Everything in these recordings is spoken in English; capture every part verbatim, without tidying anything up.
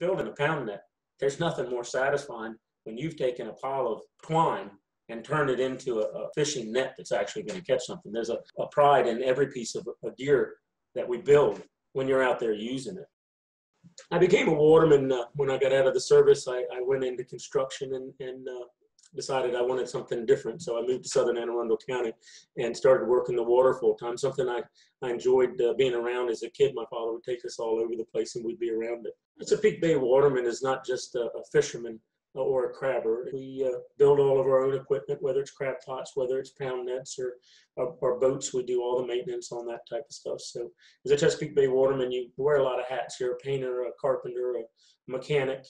building a pound net, there's nothing more satisfying when you've taken a pile of twine and turned it into a, a fishing net that's actually going to catch something. There's a, a pride in every piece of a gear that we build when you're out there using it. I became a waterman uh, when I got out of the service. I, I went into construction and, and uh, decided I wanted something different. So I moved to southern Anne Arundel County and started working the water full time, something I, I enjoyed uh, being around as a kid. My father would take us all over the place and we'd be around it. Chesapeake Bay waterman is not just a, a fisherman or a crabber. We uh, build all of our own equipment, whether it's crab pots, whether it's pound nets or, or, or boats. We do all the maintenance on that type of stuff. So as a Chesapeake Bay waterman, you wear a lot of hats. You're a painter, a carpenter, a mechanic,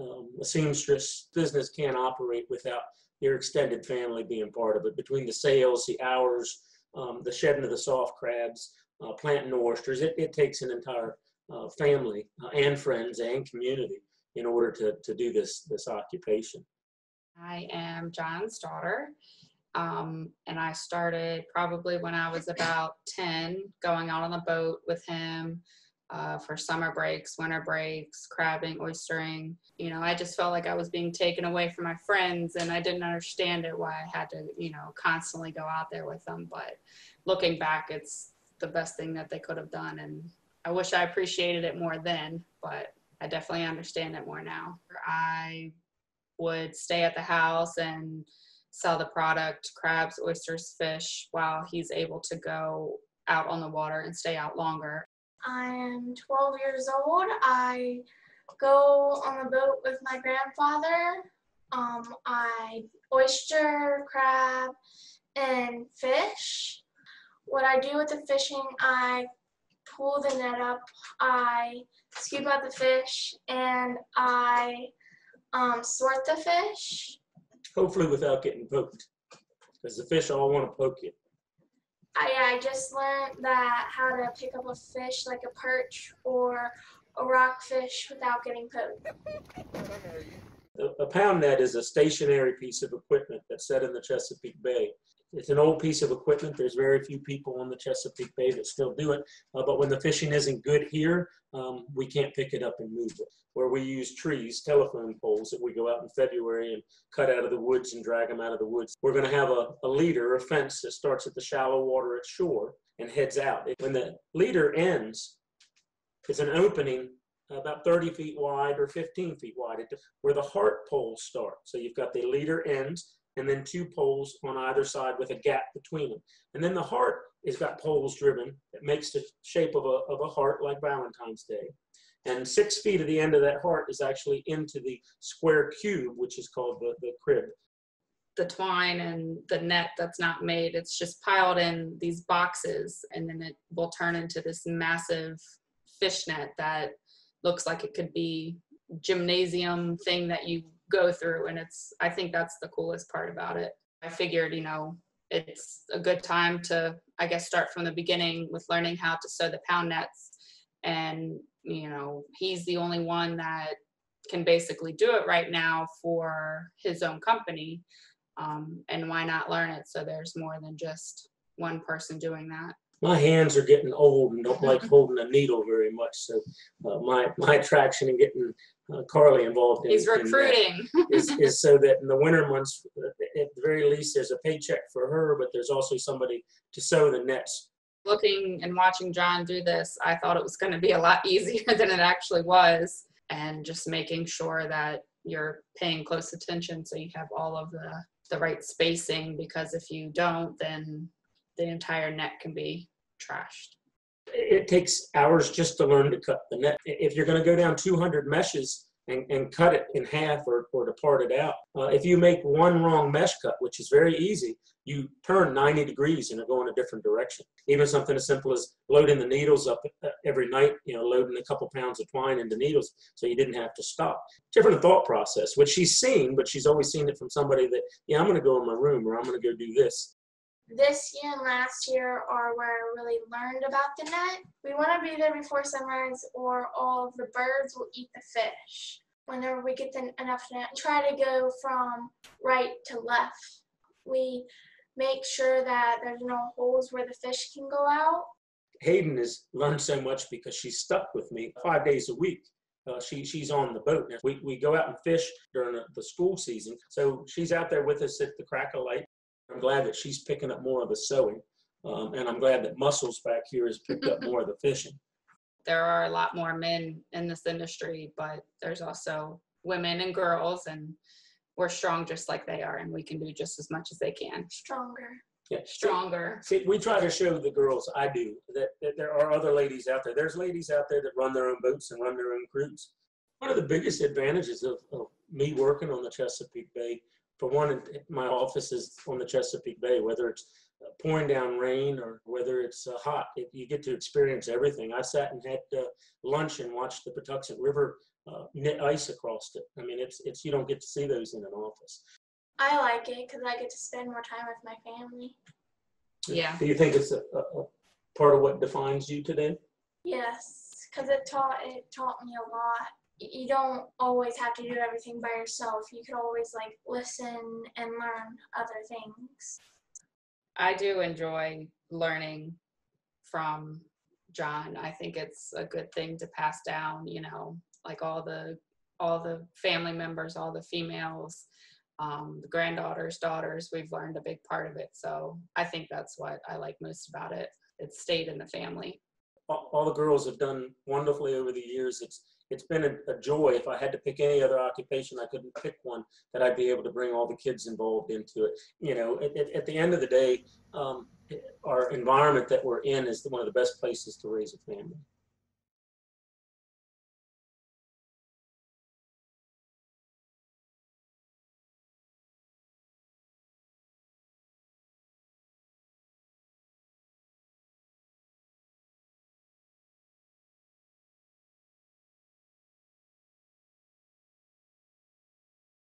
um, a seamstress. Business can't operate without your extended family being part of it. Between the sales, the hours, um, the shedding of the soft crabs, uh, planting oysters, it, it takes an entire uh, family uh, and friends and community in order to, to do this, this occupation. I am John's daughter, um, and I started probably when I was about ten, going out on the boat with him uh, for summer breaks, winter breaks, crabbing, oystering. You know, I just felt like I was being taken away from my friends, and I didn't understand it, why I had to, you know, constantly go out there with them. But looking back, it's the best thing that they could have done, and I wish I appreciated it more then, but I definitely understand it more now. I would stay at the house and sell the product, crabs, oysters, fish, while he's able to go out on the water and stay out longer. I'm twelve years old. I go on the boat with my grandfather. Um, I oyster, crab, and fish. What I do with the fishing, I pull the net up, I scoop out the fish, and I um, sort the fish. Hopefully without getting poked, because the fish all want to poke you. I, I just learned that how to pick up a fish like a perch or a rockfish without getting poked. A, a pound net is a stationary piece of equipment that's set in the Chesapeake Bay. It's an old piece of equipment. There's very few people on the Chesapeake Bay that still do it. Uh, but when the fishing isn't good here, um, we can't pick it up and move it. Where we use trees, telephone poles that we go out in February and cut out of the woods and drag them out of the woods. We're going to have a, a leader, a fence that starts at the shallow water at shore and heads out. When the leader ends, it's an opening about thirty feet wide or fifteen feet wide where the heart poles start. So you've got the leader ends, and then two poles on either side with a gap between them. And then the heart has got poles driven. It makes the shape of a, of a heart like Valentine's Day. And six feet at the end of that heart is actually into the square cube, which is called the, the crib. The twine and the net that's not made, it's just piled in these boxes, and then it will turn into this massive fish net that looks like it could be a gymnasium thing that you go through, and it's, I think that's the coolest part about it. I figured, you know, it's a good time to, I guess, start from the beginning with learning how to sew the pound nets, and, you know, he's the only one that can basically do it right now for his own company, um, and why not learn it so there's more than just one person doing that. My hands are getting old and don't like holding a needle very much, so uh, my, my attraction in getting uh, Carly involved in, He's recruiting. In is, is so that in the winter months, at the very least, there's a paycheck for her, but there's also somebody to sew the nets. Looking and watching John do this, I thought it was going to be a lot easier than it actually was, and just making sure that you're paying close attention so you have all of the, the right spacing, because if you don't, then the entire net can be trashed. It takes hours just to learn to cut the net. If you're going to go down two hundred meshes and, and cut it in half or, or to part it out, uh, if you make one wrong mesh cut, which is very easy, you turn ninety degrees and go in a different direction. Even something as simple as loading the needles up every night, you know, loading a couple pounds of twine into needles so you didn't have to stop. Different thought process, which she's seen, but she's always seen it from somebody that, yeah, I'm going to go in my room, or I'm going to go do this. This year and last year are where I really learned about the net. We want to be there before sunrise or all of the birds will eat the fish. Whenever we get the, enough net, try to go from right to left. We make sure that there's no holes where the fish can go out. Hayden has learned so much because she's stuck with me five days a week. Uh, she, she's on the boat. Now, we, we go out and fish during the, the school season. So she's out there with us at the crack of light. I'm glad that she's picking up more of the sewing. Um, and I'm glad that Muscles back here has picked up more of the fishing. There are a lot more men in this industry, but there's also women and girls, and we're strong just like they are, and we can do just as much as they can. Stronger. Yeah. Stronger. See, we try to show the girls, I do, that, that there are other ladies out there. There's ladies out there that run their own boats and run their own crews. One of the biggest advantages of, of me working on the Chesapeake Bay, for one, my office is on the Chesapeake Bay, whether it's pouring down rain or whether it's uh, hot, it, you get to experience everything. I sat and had uh, lunch and watched the Patuxent River uh, knit ice across it. I mean, it's, it's you don't get to see those in an office. I like it because I get to spend more time with my family. Yeah. Do you think it's a, a, a part of what defines you today? Yes, because it taught, it taught me a lot. You don't always have to do everything by yourself. You could always like listen and learn other things. I do enjoy learning from John. I think it's a good thing to pass down, you know, like all the all the family members, all the females, um, the granddaughters, daughters, we've learned a big part of it. So I think that's what I like most about it. It's stayed in the family. All the girls have done wonderfully over the years. It's It's been a, a joy. If I had to pick any other occupation, I couldn't pick one that I'd be able to bring all the kids involved into it. You know, at, at, at the end of the day, um, our environment that we're in is the, one of the best places to raise a family.